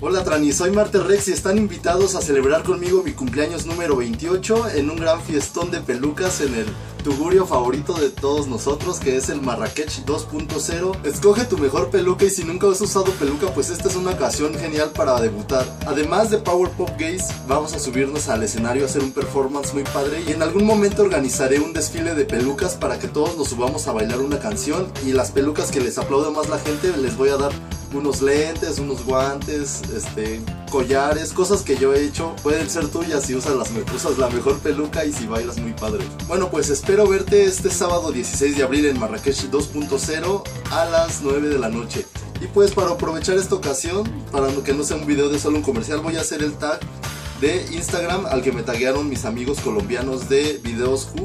Hola Trani, soy Marte Rex y están invitados a celebrar conmigo mi cumpleaños número 28 en un gran fiestón de pelucas en el tugurio favorito de todos nosotros, que es el Marrakech 2.0. Escoge tu mejor peluca y si nunca has usado peluca, pues esta es una ocasión genial para debutar. Además de Power Pop Gays, vamos a subirnos al escenario a hacer un performance muy padre y en algún momento organizaré un desfile de pelucas para que todos nos subamos a bailar una canción, y las pelucas que les aplauda más la gente les voy a dar unos lentes, unos guantes, collares, cosas que yo he hecho. Pueden ser tuyas si usas la mejor peluca y si bailas muy padre. Bueno, pues espero verte este sábado 16 de abril en Marrakech 2.0 a las 9 de la noche. Y pues para aprovechar esta ocasión, para que no sea un video de solo un comercial, voy a hacer el tag de Instagram al que me taguearon mis amigos colombianos de VideosQ.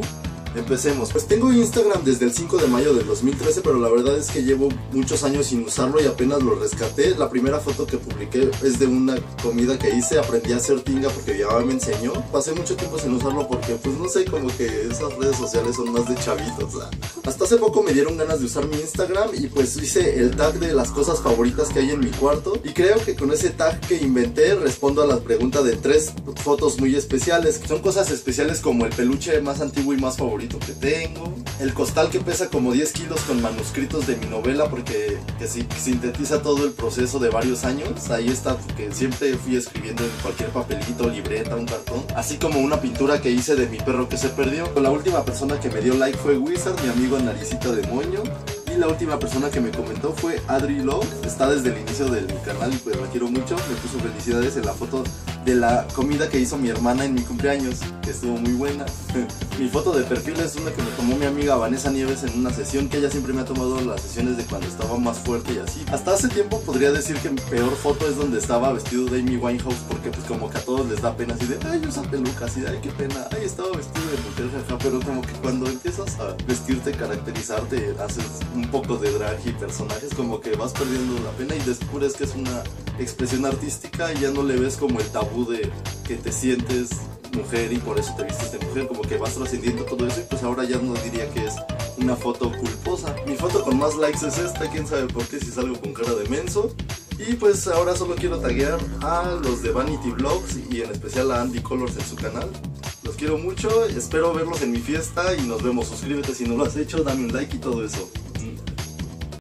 Empecemos. Pues tengo Instagram desde el 5 de mayo del 2013, pero la verdad es que llevo muchos años sin usarlo y apenas lo rescaté. La primera foto que publiqué es de una comida que hice, aprendí a hacer tinga porque mi mamá me enseñó. Pasé mucho tiempo sin usarlo porque, pues no sé, como que esas redes sociales son más de chavitos, ¿verdad? Hasta hace poco me dieron ganas de usar mi Instagram y pues hice el tag de las cosas favoritas que hay en mi cuarto, y creo que con ese tag que inventé respondo a la pregunta de 3 fotos muy especiales. Son cosas especiales como el peluche más antiguo y más favorito que tengo, el costal que pesa como 10 kilos con manuscritos de mi novela porque que sintetiza todo el proceso de varios años, ahí está, que siempre fui escribiendo en cualquier papelito, libreta, un cartón, así como una pintura que hice de mi perro que se perdió. La última persona que me dio like fue Wizard, mi amigo naricita de moño, y la última persona que me comentó fue Adri Love, está desde el inicio de mi canal y pues la quiero mucho, me puso felicidades en la foto de la comida que hizo mi hermana en mi cumpleaños, que estuvo muy buena. Mi foto de perfil es una que me tomó mi amiga Vanessa Nieves en una sesión, que ella siempre me ha tomado las sesiones de cuando estaba más fuerte y así. Hasta hace tiempo podría decir que mi peor foto es donde estaba vestido de Amy Winehouse, porque pues como que a todos les da pena así de, ay, usa peluca, así de, ay, qué pena, ay, estaba vestido de mujer, jaja, pero como que cuando empiezas a vestirte, caracterizarte, haces un poco de drag y personajes, como que vas perdiendo la pena y descubres que es una expresión artística y ya no le ves como el tabú de que te sientes mujer y por eso te vistes de mujer, como que vas trascendiendo todo eso y pues ahora ya no diría que es una foto culposa. Mi foto con más likes es esta, quién sabe por qué, si salgo con cara de menso. Y pues ahora solo quiero taguear a los de Vanity Vlogs y en especial a Andy Colors en su canal. Los quiero mucho, espero verlos en mi fiesta y nos vemos. Suscríbete si no lo has hecho, dame un like y todo eso.